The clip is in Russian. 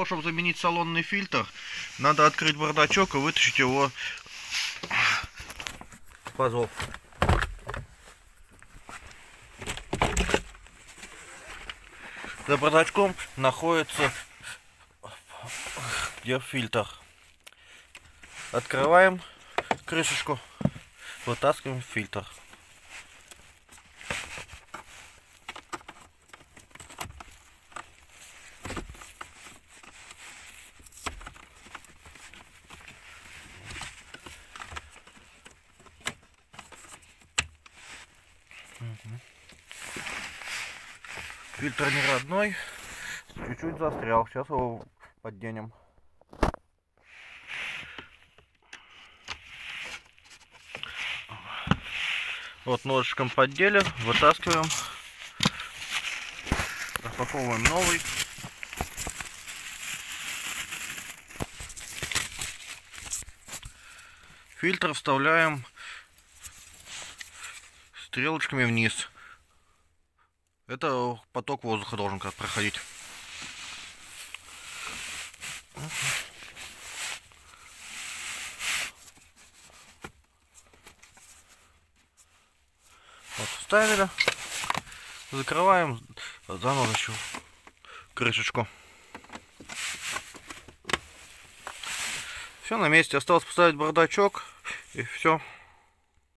того, чтобы заменить салонный фильтр, надо открыть бардачок и вытащить его с пазов. За бардачком находится где фильтр. Открываем крышечку, вытаскиваем фильтр. Фильтр не родной, чуть-чуть застрял, сейчас его подденем. Вот ножичком поддели, вытаскиваем, распаковываем новый. Фильтр вставляем стрелочками вниз. Это поток воздуха должен как проходить. Вот, вставили. Закрываем заново еще крышечку. Все на месте. Осталось поставить бардачок и все.